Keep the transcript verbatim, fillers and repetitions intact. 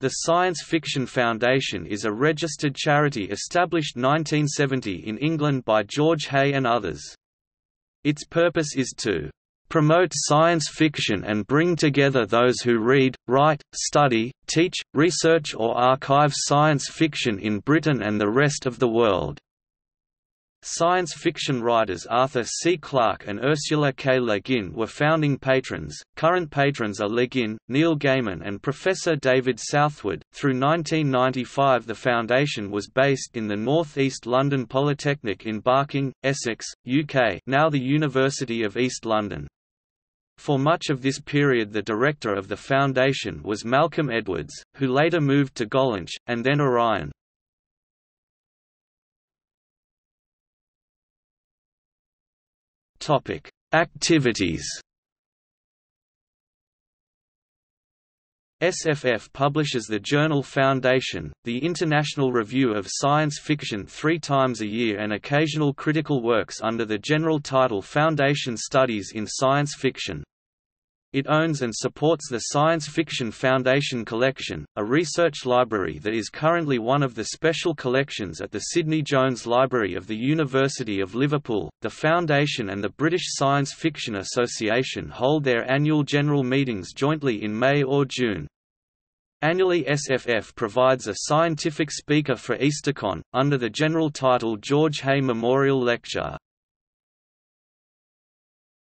The Science Fiction Foundation is a registered charity established nineteen seventy in England by George Hay and others. Its purpose is to promote science fiction and bring together those who read, write, study, teach, research or archive science fiction in Britain and the rest of the world. Science fiction writers Arthur C. Clarke and Ursula K. Le Guin were founding patrons. Current patrons are Le Guin, Neil Gaiman, and Professor David Southwood. Through nineteen ninety-five, the foundation was based in the North East London Polytechnic in Barking, Essex, U K, now the University of East London. For much of this period the director of the foundation was Malcolm Edwards, who later moved to Gollancz, and then Orion. Activities. S F F publishes the journal Foundation, the International Review of Science Fiction, three times a year, and occasional critical works under the general title Foundation Studies in Science Fiction. It owns and supports the Science Fiction Foundation Collection, a research library that is currently one of the special collections at the Sydney Jones Library of the University of Liverpool. The Foundation and the British Science Fiction Association hold their annual general meetings jointly in May or June. Annually, S F F provides a scientific speaker for EASTCON, under the general title George Hay Memorial Lecture.